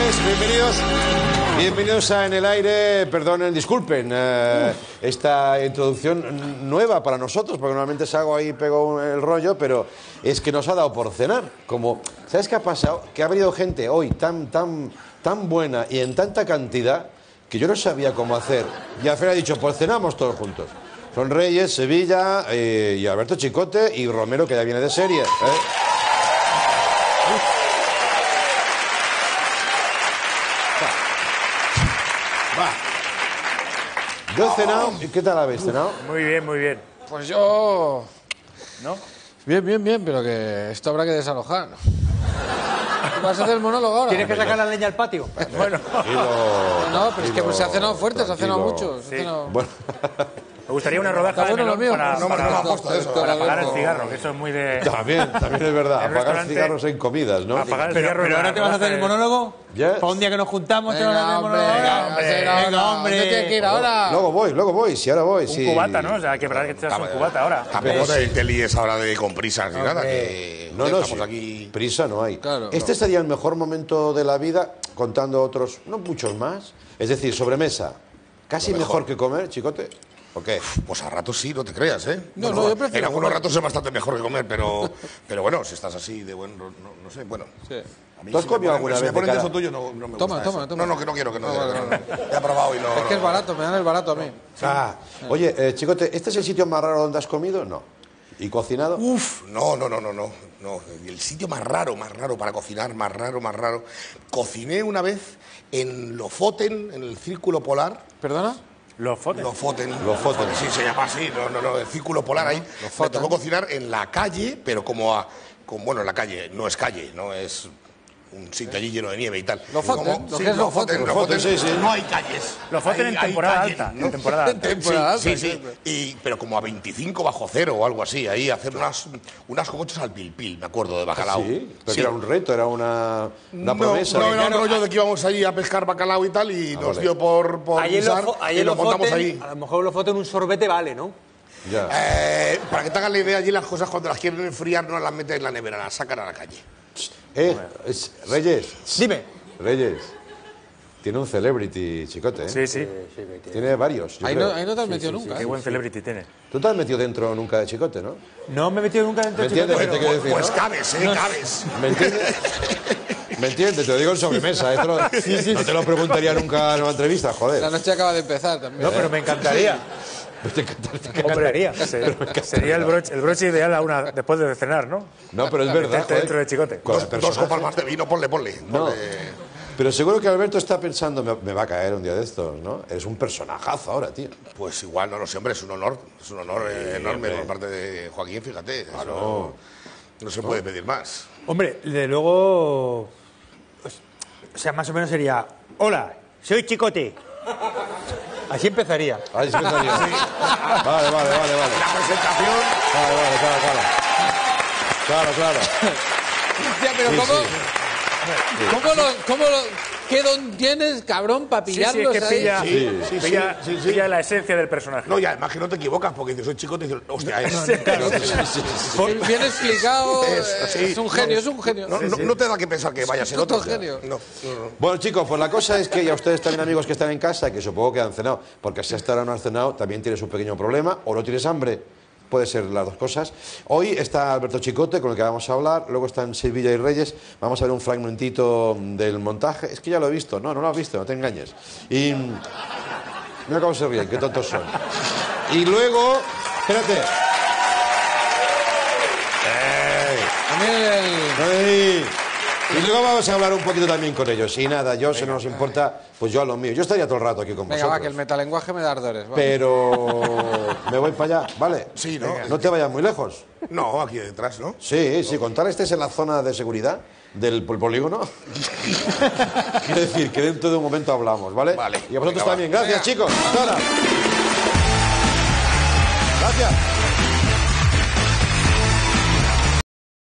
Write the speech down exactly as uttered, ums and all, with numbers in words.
noches, bienvenidos. Bienvenidos a En el Aire. Perdonen, disculpen eh, esta introducción nueva para nosotros, porque normalmente salgo ahí y pego el rollo, pero es que nos ha dado por cenar. Como, ¿sabes qué ha pasado? Que ha venido gente hoy tan, tan, tan buena y en tanta cantidad que yo no sabía cómo hacer. Y al final ha dicho, pues cenamos todos juntos. Son Reyes, Sevilla eh, y Alberto Chicote y Romero, que ya viene de serie. ¿eh? Va. Yo he cenado. ¿Qué tal habéis cenado? Muy bien, muy bien. Pues yo... ¿No? Bien, bien, bien, pero que esto habrá que desalojar. ¿Vas a hacer el monólogo ahora? ¿Tienes que sacar la leña al patio? Bueno. Tranquilo, no, pero es que pues, se ha cenado fuerte, se ha cenado mucho. Se ha cenado... Sí. Bueno. Me gustaría una rodaja de melón para, no, para, no, no, para, eso, para apagar el cigarro, que eso es muy de... También, también es verdad, apagar cigarros en comidas, ¿no? Apagar el cigarro. Pero, pero ahora te vas a hacer el monólogo, yes. Para un día que nos juntamos, venga, te vas a hacer el monólogo. Venga, hombre, venga, venga, hombre. No tienes que ir ahora. Luego voy, luego voy, si sí, ahora voy. Un sí. cubata, ¿no? O sea, que verdad que te das un cubata ahora. Tampoco te, te líes ahora de con prisas ni nada, que no, no, estamos aquí... Prisa no hay. Claro, este no. Sería el mejor momento de la vida, contando otros, no muchos más. Es decir, sobremesa, casi mejor que comer, Chicote. ¿Por qué? Pues a ratos sí, no te creas, ¿eh? No, bueno, no, yo prefiero. En algunos ratos es bastante mejor que comer, pero, pero bueno, si estás así de bueno, no, no sé, bueno. Sí. A mí ¿Tú has si comido alguna vez? Si me ponen de eso tuyo, no, no me toma, gusta. Toma, eso. toma, toma. No, no, que no quiero, que no. no, no, no. He aprobado y no. Es que es barato, me dan el barato a mí. Sí. Ah, oye, eh, Chicote, ¿este es el sitio más raro donde has comido? No. ¿Y cocinado? Uf, no, no, no, no, no. no. El sitio más raro, más raro para cocinar, más raro, más raro. Cociné una vez en Lofoten, en el Círculo Polar. ¿Perdona? Lofoten. Lofoten. Lofoten. Sí, se llama así, no, no, no, el Círculo Polar ahí. Me tocó cocinar en la calle, pero como a... Como, bueno, en la calle, no es calle, no es un sitio allí lleno de nieve y tal. Lofoten, como, lo sí, que es Lofoten, Lofoten, Lofoten, sí, sí. No hay calles. Lofoten hay, en, temporada hay alta, ¿no? en temporada alta. En temporada alta. Sí, sí, sí. Y, pero como a veinticinco bajo cero o algo así, ahí hacer unas, unas cocochas al pilpil, me acuerdo, de bacalao. ¿Ah, sí? Pero sí. Era un reto, era una, una promesa. No, no, era un rollo de que íbamos allí a pescar bacalao y tal, y ah, nos vale. dio por, por ahí pisar, lo, ahí y lo Lofoten, montamos ahí. A lo mejor Lofoten un sorbete vale, ¿no? Ya. Eh, para que te hagas la idea, allí las cosas cuando las quieren enfriar no las metes en la nevera, las sacan a la calle. Eh, Reyes. Dime. Reyes. Tiene un celebrity, Chicote, ¿eh? Sí, sí. sí, sí tiene varios. Ahí no, ahí no te has sí, metido sí, nunca. Sí, qué buen celebrity tiene. Tú te has metido dentro nunca de Chicote, ¿no? No me he metido nunca dentro de Chicote. Pues, pues, decir, pues ¿no? cabes, ¿eh? No. Cabes. ¿Me entiendes? ¿Me entiendes? Te lo digo en sobremesa. Esto lo, sí, sí, no te lo preguntaría nunca en una entrevista, joder. La noche acaba de empezar también. No, pero me encantaría. Te encantaría. Te encantaría. Hombre, se, encantaría. Sería el broche, el broche ideal a una, después de cenar, ¿no? No, pero es verdad. Dentro de Chicote. Dos, dos copas más de vino, ponle, ponle. ponle. No. Pero seguro que Alberto está pensando, me, me va a caer un día de estos, ¿no? Es un personajazo ahora, tío. Pues igual, no lo sé, hombre, es un honor. Es un honor sí, enorme hombre. por parte de Joaquín, fíjate. Ah, no. no se puede no. pedir más. Hombre, de luego... O sea, más o menos sería... Hola, soy Chicote. Así empezaría. Así empezaría. Sí. Vale, vale, vale, vale. La presentación. Vale, vale, claro, claro. Claro, claro. Hostia, pero sí, ¿cómo, sí. ¿cómo, lo, cómo lo, qué don tienes, cabrón, para pillarlos? Sí, sí, es que pilla, sí, sí, pilla, sí, sí, sí. pilla la esencia del personaje. No, y además que no te equivocas, porque dices, soy Chicote, y dices, hostia, es... Bien explicado, es un genio, es un genio. No te da que pensar que vaya a ser otro. Es un genio. No, no, no. Bueno, chicos, pues la cosa es que ya ustedes también, amigos que están en casa, que supongo que han cenado, porque si hasta ahora no han cenado, también tienes un pequeño problema, o no tienes hambre. Puede ser las dos cosas. Hoy está Alberto Chicote, con el que vamos a hablar. Luego están Sevilla y Reyes. Vamos a ver un fragmentito del montaje. Es que ya lo he visto. No, no lo has visto, no te engañes. Y... Mira cómo se ríen, qué tontos son. Y luego... Espérate. ¡Ey! Y luego vamos a hablar un poquito también con ellos. Y nada, yo, si no nos importa, pues yo a lo mío. Yo estaría todo el rato aquí con vosotros. Venga, va, que el metalenguaje me da ardores. Vale. Pero me voy para allá, ¿vale? Sí, ¿no? Venga. No te vayas muy lejos. No, aquí detrás, ¿no? Sí, no. sí. Contar, este es en la zona de seguridad del polígono. Quiere decir que dentro de un momento hablamos, ¿vale? Vale. Y a vosotros venga, también. Va. Gracias, venga. chicos. Hasta ahora. Gracias.